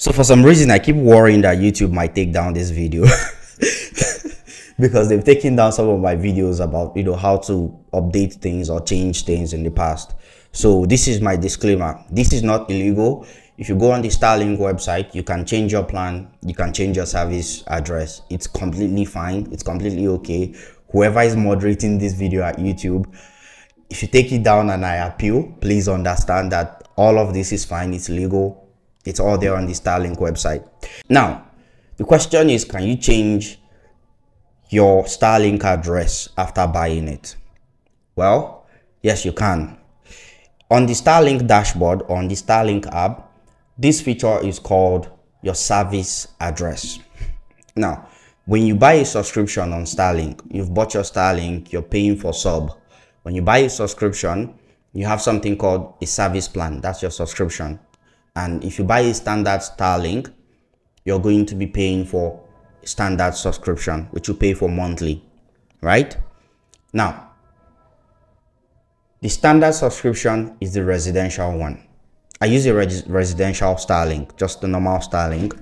So for some reason, I keep worrying that YouTube might take down this video because they've taken down some of my videos about, you know, how to update things or change things in the past. So this is my disclaimer. This is not illegal. If you go on the Starlink website, you can change your plan, you can change your service address. It's completely fine. It's completely okay. Whoever is moderating this video at YouTube, if you take it down and I appeal, please understand that all of this is fine. It's legal. It's all there on the Starlink website. Now, the question is, can you change your Starlink address after buying it? Well, yes, you can. On the Starlink dashboard, on the Starlink app, this feature is called your service address. Now, when you buy a subscription on Starlink, you've bought your Starlink, you're paying for sub. When you buy a subscription, you have something called a service plan. That's your subscription. And if you buy a standard Starlink, you're going to be paying for standard subscription, which you pay for monthly, right? Now, the standard subscription is the residential one. I use a residential Starlink, just the normal Starlink,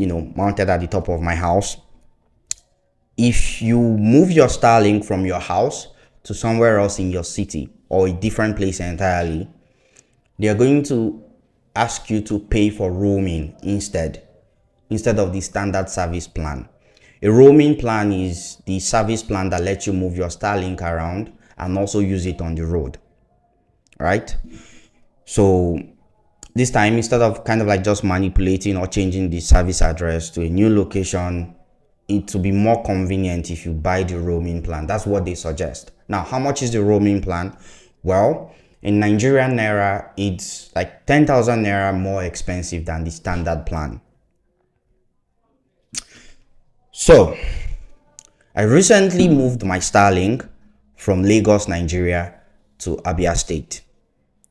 you know, mounted at the top of my house. If you move your Starlink from your house to somewhere else in your city or a different place entirely, they are going to ask you to pay for roaming instead of the standard service plan. A roaming plan is the service plan that lets you move your Starlink around and also use it on the road, right? So this time, instead of kind of like just manipulating or changing the service address to a new location, it will be more convenient if you buy the roaming plan. That's what they suggest. Now, how much is the roaming plan? Well, in Nigerian naira, it's like 10,000 naira more expensive than the standard plan. So I recently moved my Starlink from Lagos, Nigeria to Abia State.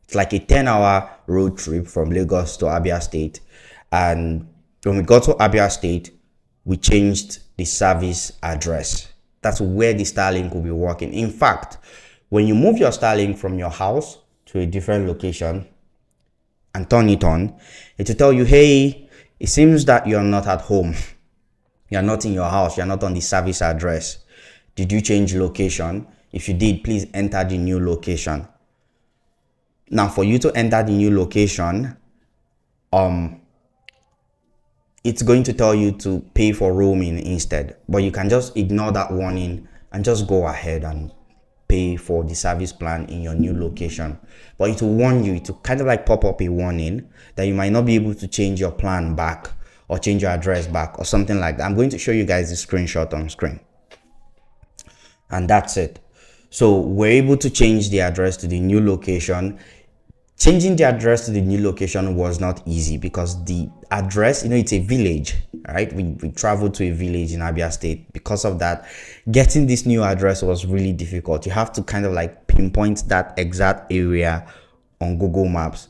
It's like a 10-hour road trip from Lagos to Abia State. And when we got to Abia State, we changed the service address. That's where the Starlink will be working. In fact, when you move your Starlink from your house to a different location and turn it on, it will tell you, hey, it seems that you're not at home. You're not in your house. You're not on the service address. Did you change location? If you did, please enter the new location. Now, for you to enter the new location, it's going to tell you to pay for roaming instead. But you can just ignore that warning and just go ahead and pay for the service plan in your new location. But it will warn you, it will kind of like pop up a warning that you might not be able to change your plan back or change your address back or something like that. I'm going to show you guys the screenshot on screen. And that's it. So we're able to change the address to the new location. Changing the address to the new location was not easy because the address, you know, it's a village, right? We traveled to a village in Abia State. Because of that, getting this new address was really difficult. You have to kind of like pinpoint that exact area on Google Maps.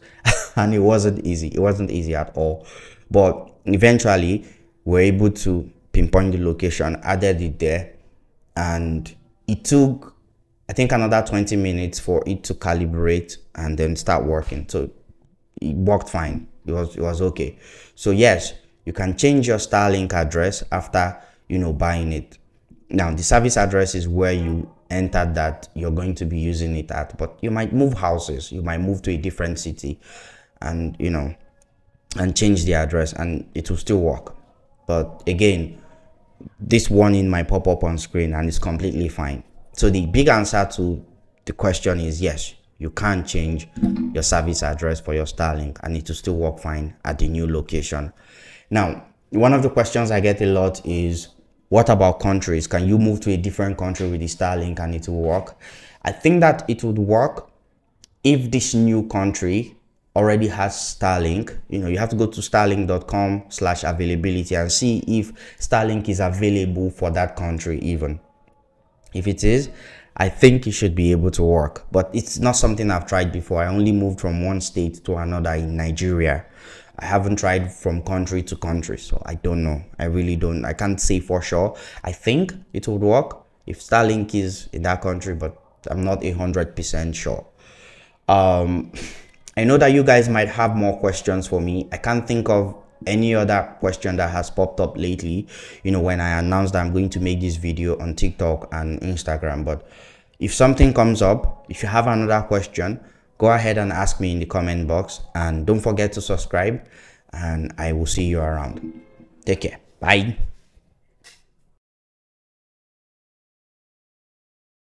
And it wasn't easy. It wasn't easy at all. But eventually, we're able to pinpoint the location, added it there. And it took, I think, another 20 minutes for it to calibrate and then start working. So it worked fine. It was okay. So yes, you can change your Starlink address after, you know, buying it. Now, the service address is where you enter that you're going to be using it at, but you might move houses, you might move to a different city and, you know, and change the address and it will still work. But again, this warning might pop up on screen and it's completely fine. So the big answer to the question is yes, you can change your service address for your Starlink and it will still work fine at the new location. Now, one of the questions I get a lot is, what about countries? Can you move to a different country with the Starlink and it will work? I think that it would work if this new country already has Starlink. You know, you have to go to starlink.com/availability and see if Starlink is available for that country even. If it is, I think it should be able to work, but it's not something I've tried before. I only moved from one state to another in Nigeria. I haven't tried from country to country, so I don't know. I really don't. I can't say for sure. I think it would work if Starlink is in that country, but I'm not 100% sure. I know that you guys might have more questions for me. I can't think of any other question that has popped up lately, you know, when I announced that I'm going to make this video on TikTok and Instagram. But if something comes up, if you have another question, go ahead and ask me in the comment box, and don't forget to subscribe, and I will see you around. Take care. Bye.